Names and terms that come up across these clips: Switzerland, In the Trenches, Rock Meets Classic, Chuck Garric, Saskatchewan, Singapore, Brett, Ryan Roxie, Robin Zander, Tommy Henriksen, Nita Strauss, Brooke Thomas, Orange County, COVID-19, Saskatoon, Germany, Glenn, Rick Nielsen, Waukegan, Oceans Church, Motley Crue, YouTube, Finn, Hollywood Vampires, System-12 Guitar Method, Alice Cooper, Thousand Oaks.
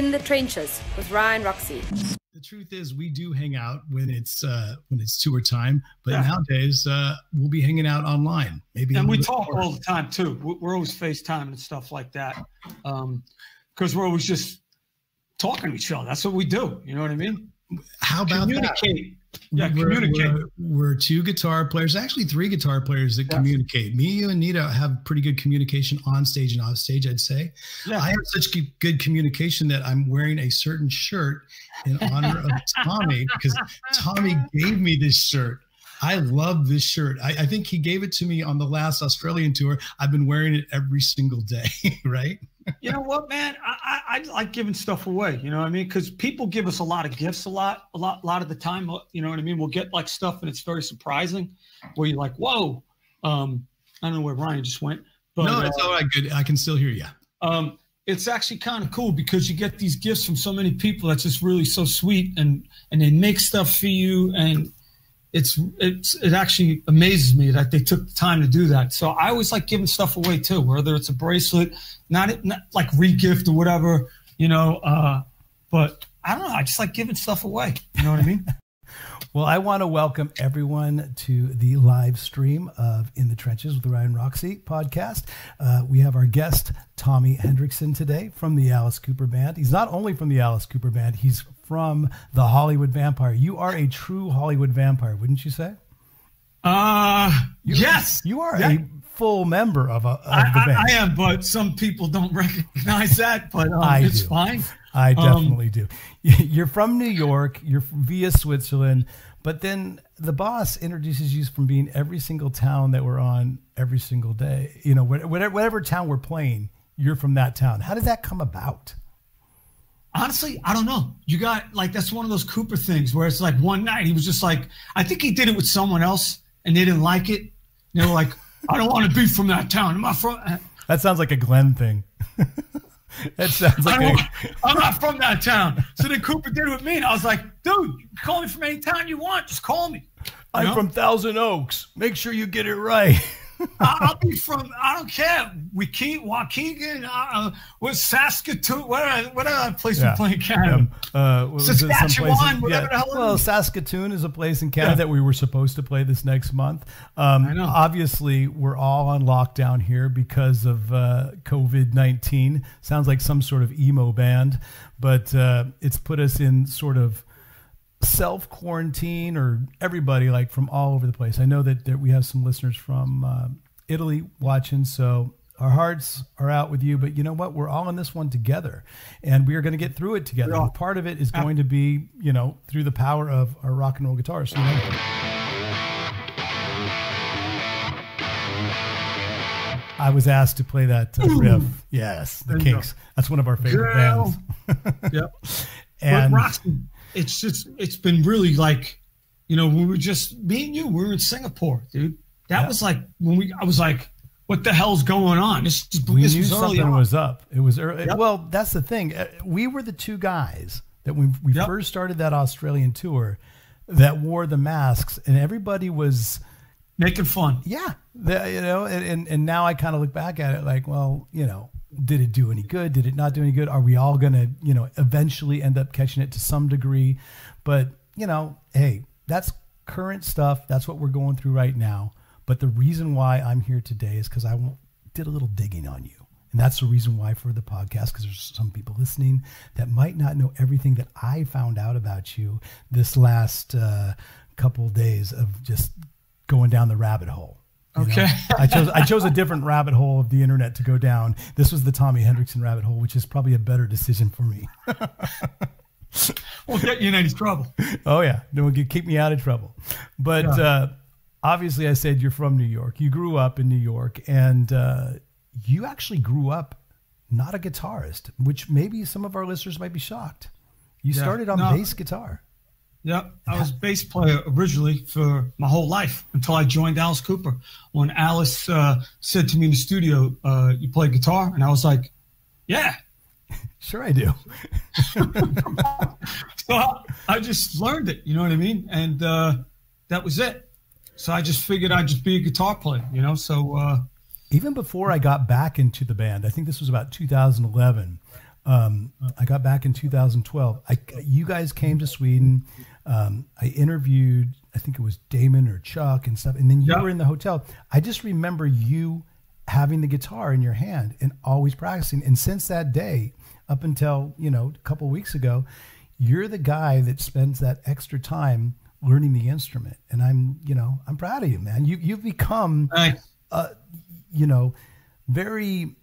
In the Trenches with Ryan Roxie. The truth is, we do hang out when it's tour time, but nowadays we'll be hanging out online. Maybe, and we talk all the time too. We're always FaceTime and stuff like that, because we're always just talking to each other. That's what we do. You know what I mean? How about communicate? Yeah, communicate. We're two guitar players, actually three guitar players that communicate. Me, you, and Nita have pretty good communication on stage and off stage, I'd say. Yeah. I have such good communication that I'm wearing a certain shirt in honor of Tommy, because Tommy gave me this shirt. I love this shirt. I think he gave it to me on the last Australian tour. I've been wearing it every single day, right? You know what, man? I like giving stuff away. You know what I mean? Because people give us a lot of gifts a lot of the time. You know what I mean? We'll get like stuff, and it's very surprising. Where you're like, whoa! I don't know where Ryan just went. But, no, it's all right. Good. I can still hear you. It's actually kind of cool because you get these gifts from so many people. That's just really so sweet, and they make stuff for you, and it actually amazes me that they took the time to do that. So I always like giving stuff away too, whether it's a bracelet, not like re-gift or whatever, you know, but I don't know. I just like giving stuff away. You know what I mean? Well, I want to welcome everyone to the live stream of In the Trenches with Ryan Roxie podcast. We have our guest, Tommy Henriksen, today from the Alice Cooper Band. He's not only from the Alice Cooper Band, he's from the Hollywood Vampire. You are a true Hollywood vampire, wouldn't you say? Yes. You are a full member of the band. I am, but some people don't recognize that, but it's fine. I definitely do. You're from New York, you're via Switzerland, but then the boss introduces you from being every single town that we're on every single day. You know, whatever town we're playing, you're from that town. How did that come about? Honestly, I don't know. You got like, that's one of those Cooper things where it's like one night he was just like, I think he did it with someone else and they didn't like it. And they were like, I don't want to be from that town. Am I from? That sounds like a Glenn thing. That sounds like I'm not from that town. So then Cooper did it with me, and I was like, dude, you can call me from any town you want. Just call me. I'm from Thousand Oaks. Make sure you get it right. I'll be from, I don't care. Waukegan, Saskatoon, whatever place we play in Canada. Saskatchewan, whatever the hell. Well, Saskatoon is a place in Canada that we were supposed to play this next month. I know. Obviously, we're all on lockdown here because of COVID-19. Sounds like some sort of emo band, but it's put us in sort of self-quarantine, or everybody like from all over the place. I know that we have some listeners from Italy watching, so our hearts are out with you, but you know what? We're all in this one together, and we are going to get through it together. And part of it is going to be, you know, through the power of our rock and roll guitars. So, you know, I was asked to play that riff. Yes, the Kinks. That's one of our favorite bands. And Roxy, it's just, it's been really like, you know, we were just, me and you, we were in Singapore, dude. That was like, when I was like, what the hell's going on? This knew was something on. Was up. It was early. Well, that's the thing. We were the two guys that when we first started that Australian tour that wore the masks, and everybody was making fun. Yeah. You know, and now I kind of look back at it like, well, you know, did it do any good? Did it not do any good? Are we all going to, you know, eventually end up catching it to some degree? But, you know, hey, that's current stuff. That's what we're going through right now. But the reason why I'm here today is because I did a little digging on you. And that's the reason why for the podcast, because there's some people listening that might not know everything that I found out about you this last couple of days of just going down the rabbit hole. You know, I chose a different rabbit hole of the internet to go down. This was the Tommy Henriksen rabbit hole, which is probably a better decision for me. We'll get you in any trouble. Oh yeah, no one can keep me out of trouble. But obviously, I said you're from New York. You grew up in New York, and you actually grew up not a guitarist, which maybe some of our listeners might be shocked. You started on bass guitar. Yep, I was a bass player originally for my whole life until I joined Alice Cooper. When Alice said to me in the studio, you play guitar? And I was like, yeah. Sure I do. So I just learned it, you know what I mean? And that was it. So I just figured I'd just be a guitar player, you know? So even before I got back into the band, I think this was about 2011, I got back in 2012. You guys came to Sweden. I interviewed, I think it was Damon or Chuck and stuff. And then you were in the hotel. I just remember you having the guitar in your hand and always practicing. And since that day up until, you know, a couple of weeks ago, you're the guy that spends that extra time learning the instrument. And I'm, you know, I'm proud of you, man. You've become, you know, very,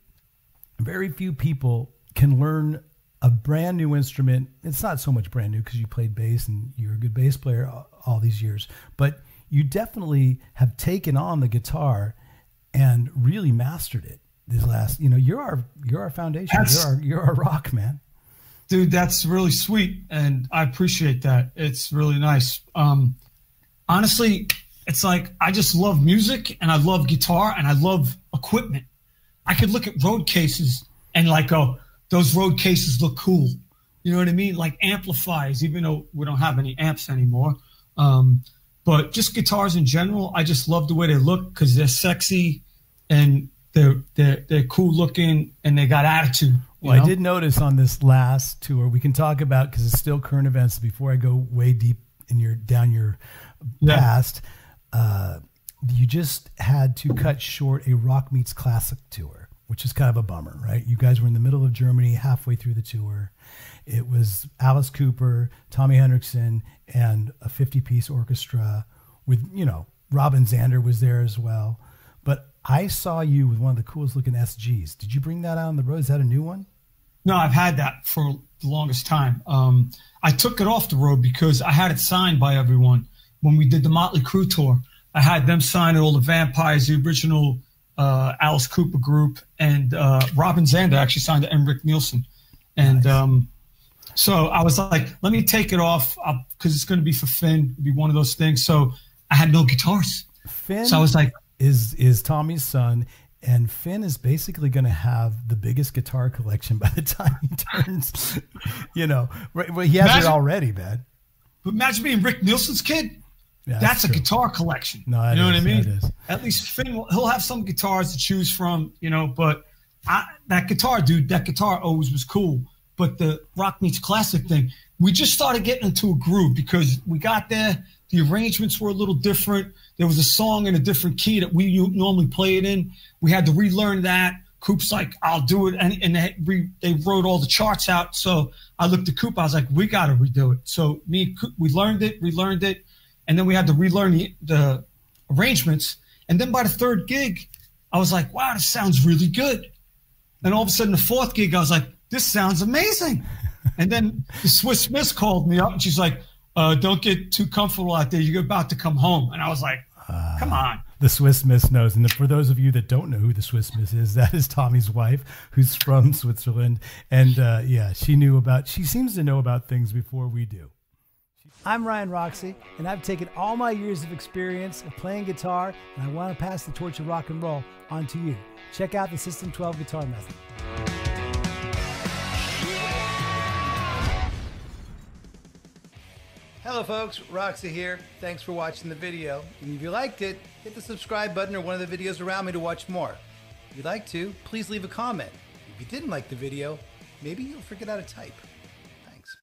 very few people can learn a brand new instrument. It's not so much brand new because you played bass and you're a good bass player all these years, but you definitely have taken on the guitar and really mastered it this last, you know, you're our foundation. You're our rock, man. Dude, that's really sweet. And I appreciate that. It's really nice. Honestly, it's like, I just love music and I love guitar and I love equipment. I could look at road cases and like go, those road cases look cool. You know what I mean? Like amplifiers, even though we don't have any amps anymore. But just guitars in general, I just love the way they look because they're sexy and they're cool looking and they got attitude. Well, I did notice on this last tour, we can talk about because it's still current events before I go way deep in your past. You just had to cut short a Rock Meets Classic tour, which is kind of a bummer, right? You guys were in the middle of Germany, halfway through the tour. It was Alice Cooper, Tommy Henriksen, and a 50-piece orchestra with, you know, Robin Zander was there as well. But I saw you with one of the coolest looking SGs. Did you bring that out on the road? Is that a new one? No, I've had that for the longest time. I took it off the road because I had it signed by everyone. When we did the Motley Crue tour, I had them sign it, all the Vampires, the original Alice Cooper group, and Robin Zander actually signed it, and Rick Nielsen. And nice. So I was like, let me take it off because it's going to be for Finn. It'll be one of those things. So I had no guitars. Finn? So I was like... Is Tommy's son, and Finn is basically going to have the biggest guitar collection by the time he turns, you know, right? Well, he has it already, man. But imagine being Rick Nielsen's kid. Yeah, that's a guitar collection. No, you know what I mean? At least Finn, he'll have some guitars to choose from, you know, but that guitar, dude, that guitar always was cool. But the Rock Meets Classic thing, we just started getting into a groove because we got there. The arrangements were a little different. There was a song in a different key that we normally play it in. We had to relearn that. Coop's like, I'll do it. And they wrote all the charts out. So I looked at Coop. I was like, we got to redo it. So me and Coop, we learned it, relearned it. And then we had to relearn the arrangements. And then by the third gig, I was like, wow, this sounds really good. And all of a sudden, the fourth gig, I was like, this sounds amazing. And then the Swiss Miss called me up and she's like, don't get too comfortable out there. You're about to come home. And I was like, come on. The Swiss Miss knows. And for those of you that don't know who the Swiss Miss is, that is Tommy's wife, who's from Switzerland. And yeah, she seems to know about things before we do. I'm Ryan Roxie, and I've taken all my years of experience of playing guitar, and I want to pass the torch of rock and roll on to you. Check out the System 12 Guitar Method. Hello folks, Roxy here. Thanks for watching the video. And if you liked it, hit the subscribe button or one of the videos around me to watch more. If you'd like to, please leave a comment. If you didn't like the video, maybe you'll forget how to type. Thanks.